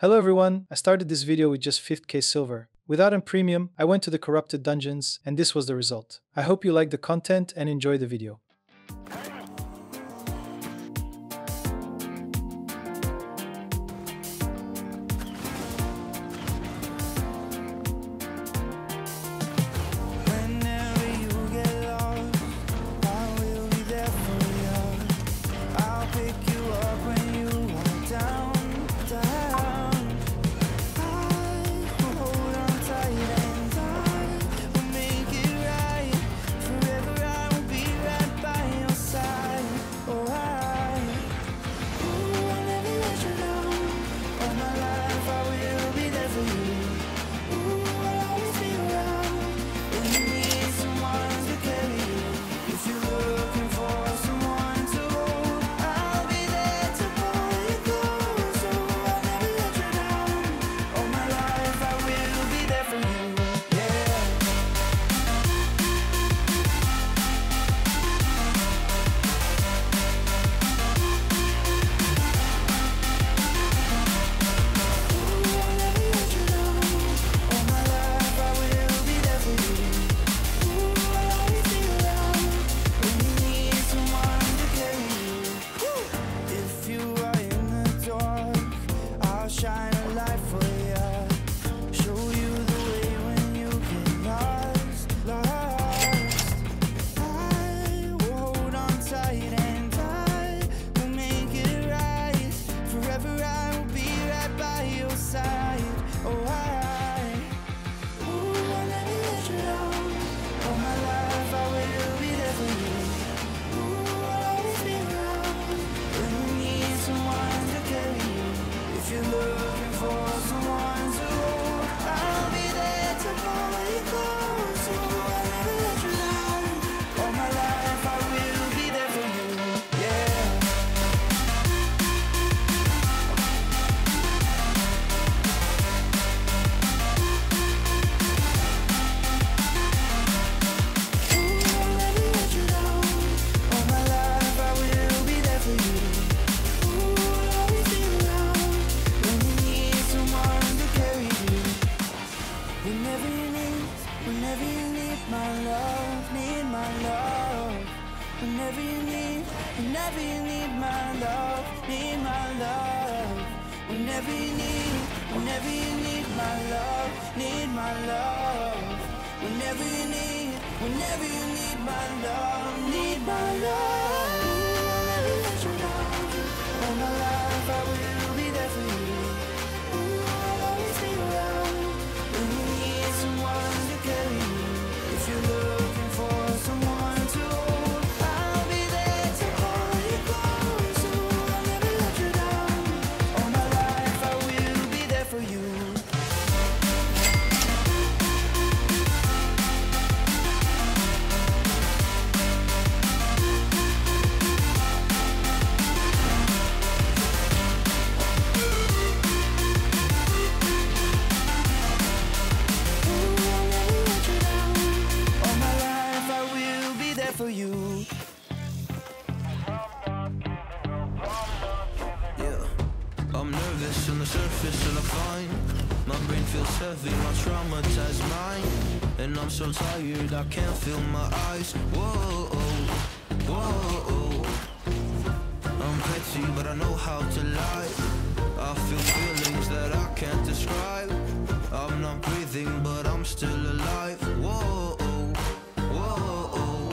Hello everyone, I started this video with just 5k silver. Without a premium, I went to the corrupted dungeons and this was the result. I hope you like the content and enjoy the video. Whenever you need my love, need my love. Whenever you need my love, need my love. Whenever you need my love, need my love. So tired, I can't feel my eyes. Whoa, whoa. I'm petty, but I know how to lie. I feel feelings that I can't describe. I'm not breathing, but I'm still alive. Whoa, whoa.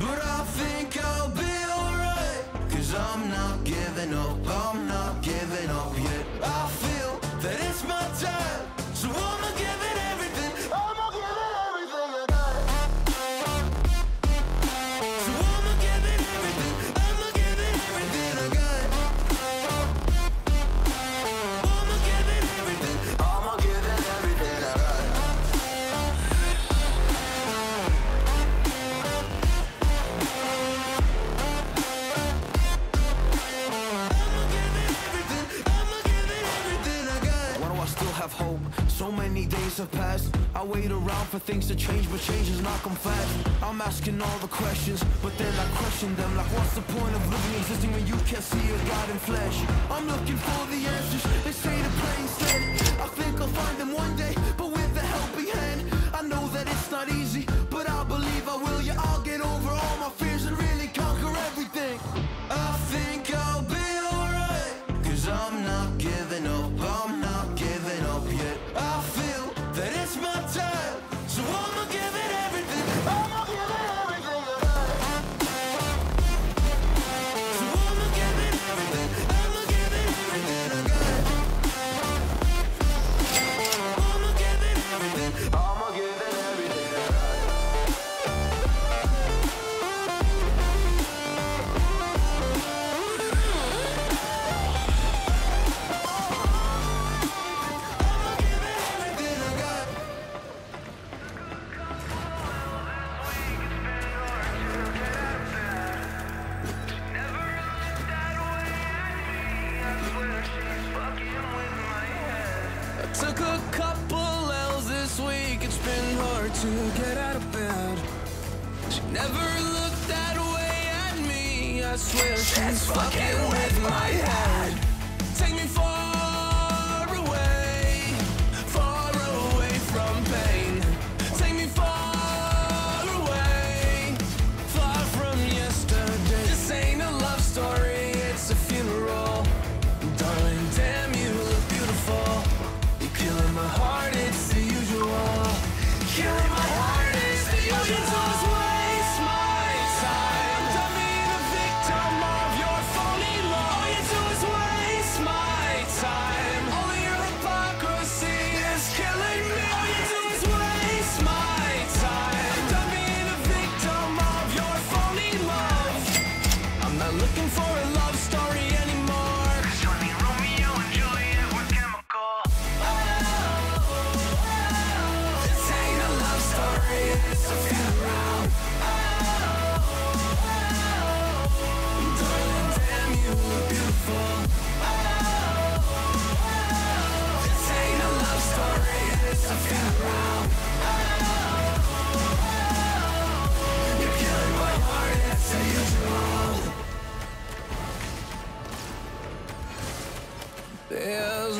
But I think I'll be alright, 'cause I'm not giving up, I'm not giving up yet. I feel that it's my time, so I'ma give it everything. past. I wait around for things to change, but change is not come fast. I'm asking all the questions, but then I question them. Like, what's the point of living, existing when you can't see a God in flesh? I'm looking for the answers, they say the praying's dead. I think I'll find them one day, but with a helping hand. I know that it's not easy, but I believe I will. Yeah, I'll get over all my fears and really conquer everything. I think I'll be alright, 'cause I'm not giving up, I'm not giving up yet. I feel that it's my time, so I'ma give it everything. I'ma give it everything. So I'ma give it everything. I'ma give it everything I got. I'ma give it everything. I'ma give it everything I got. Took a couple L's this week, it's been hard to get out of bed. She never looked that way at me, I swear she's fucking with my head. Take me far away from pain. Take me far from yesterday. This ain't a love story, it's a funeral. Darling, damn you look beautiful. Killing my heart, it's the usual. Killing my heart, it's the usual. You just waste my time. Don't be the victim of your phony love. All you do is waste my time. Only your hypocrisy is killing me. All you do is waste my time. Don't be the victim of your phony love. I'm not looking for a love story anymore. It's a funeral. Darling, damn you look beautiful. This ain't a love story, it's a funeral. You're killing my heart, it's the usual. There's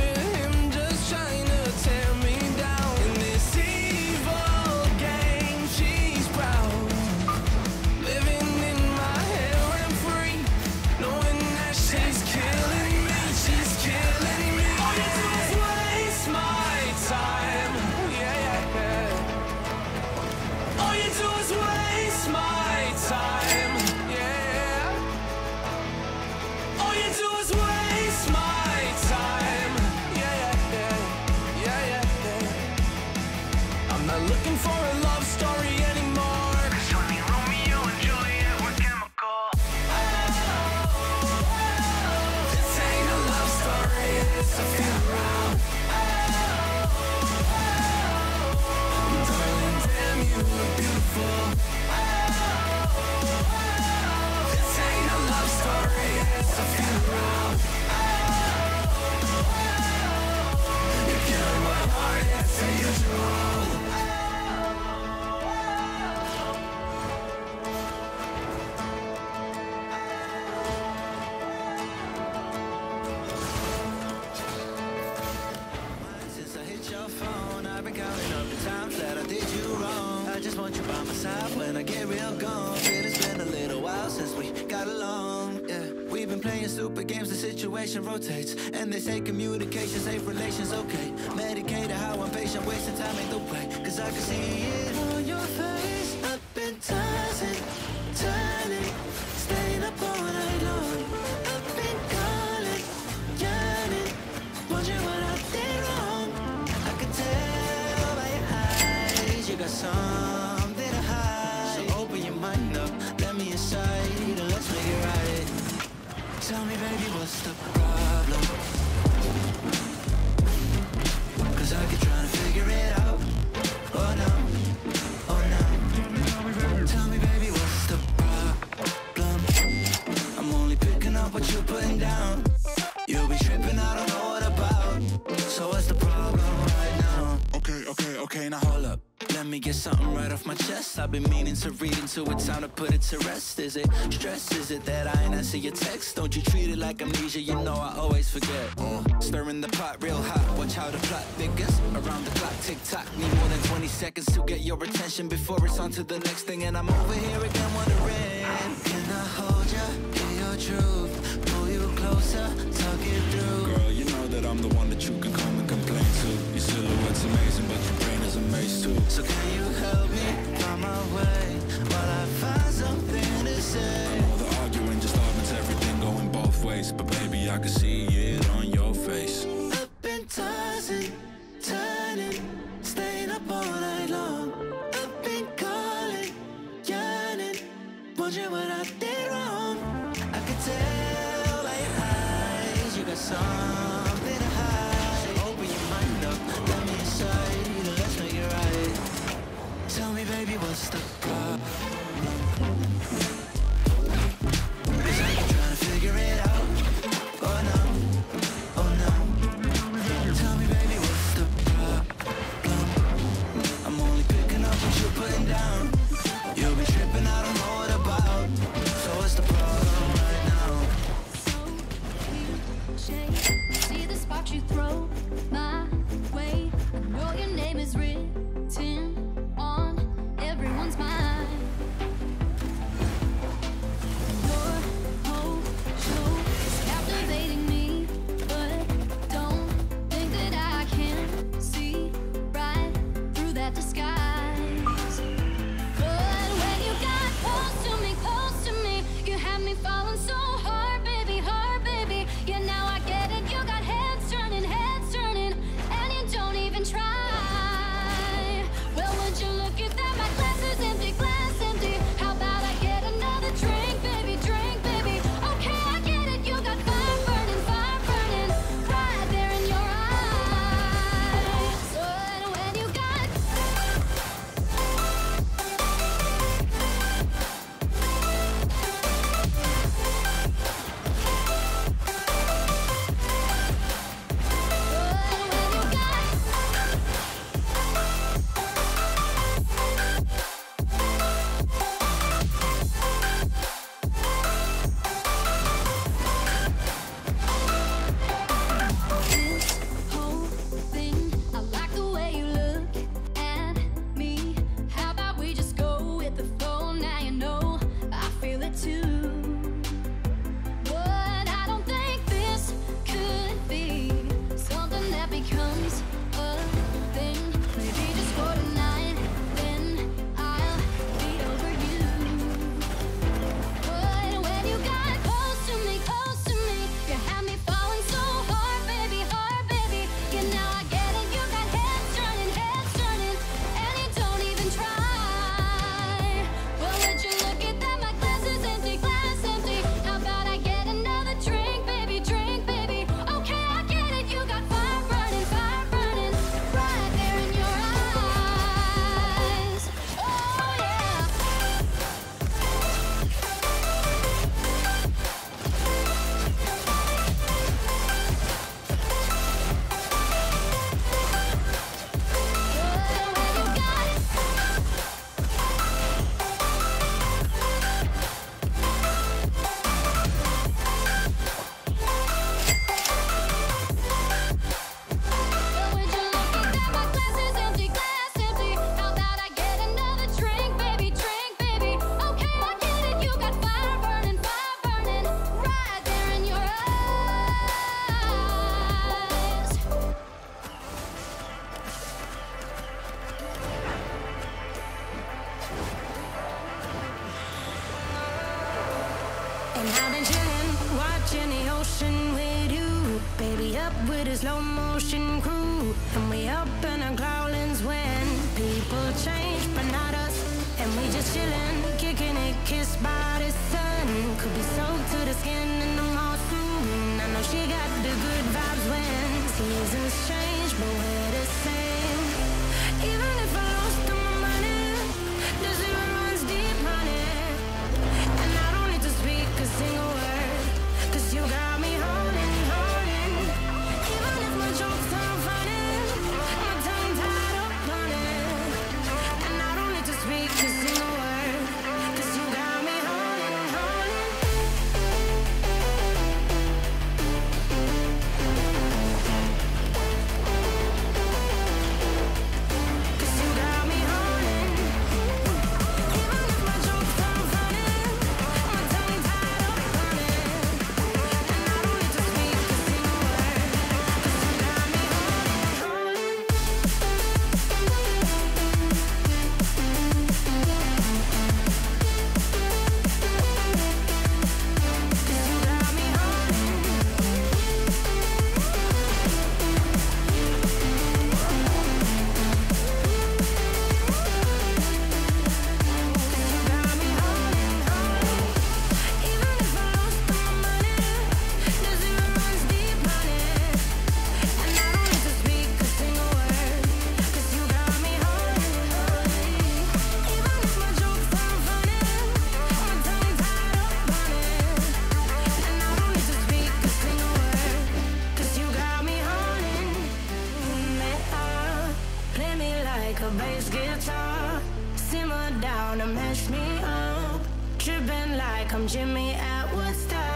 no signs of stopping now. Looking for a love story anymore. 'Cause only Romeo and Juliet were chemical. This ain't a love story, it's a funeral. Darling, damn you look beautiful. This ain't a love story, it's a funeral. You're killing my heart, it's the usual. When I get real gone, it has been a little while since we got along. Yeah, we've been playing stupid games, the situation rotates, and they say communication, safe relations, okay. Medicated, how I'm patient, wasting time ain't the way, 'cause I can see it on your face. I've been tossing, turning, staying up all night long. I've been calling, yearning, wondering what I did wrong. I could tell by your eyes, you got some. Tell me, baby, what's the problem? 'Cause I keep trying to figure it out. Oh no, oh no. Tell me, baby, what's the problem? what you're putting down. You'll be tripping, I don't know what about. So what's the problem right now? Okay, now hold up. Let me get something right off my chest. I've been meaning to read until it's time to put it to rest. Is it stress? Is it that I ain't answer your text? Don't you treat it like amnesia, you know I always forget. Stirring the pot real hot, watch how the plot thickens. Around the clock, tick-tock, need more than 20 seconds to get your attention before it's on to the next thing. And I'm over here again wondering, can I hold you, get your truth, pull you closer, talk it through? Girl, you know that I'm the one that you can come and complain to. Your silhouette's amazing, but your brain is a maze too. So can you help me find my way while I find something to say? I know the arguing just augments everything going both ways, but baby, I can see it on your face. Up and tossing, turning, staying up all night long. I've been calling, yearning, wondering what I did wrong. I can tell by your eyes, you got something to hide. So open your mind up, let me inside. Tell me, baby, what's the problem? Cause I ain't trying to figure it out. Oh no, oh no. Tell me, baby, what's the problem? I'm only picking up what you're putting down. You'll be tripping, I don't know what about. So what's the problem right now? So cute, shade. See the spot you throw my way. I know your name is written everyone's mine. Your whole show is captivating me, but don't think that I can see right through that disguise. But when you got close to me, you had me falling so hard, baby, Yeah, now I get it. You got heads turning, and you don't even try. Come Jimmy Allen style.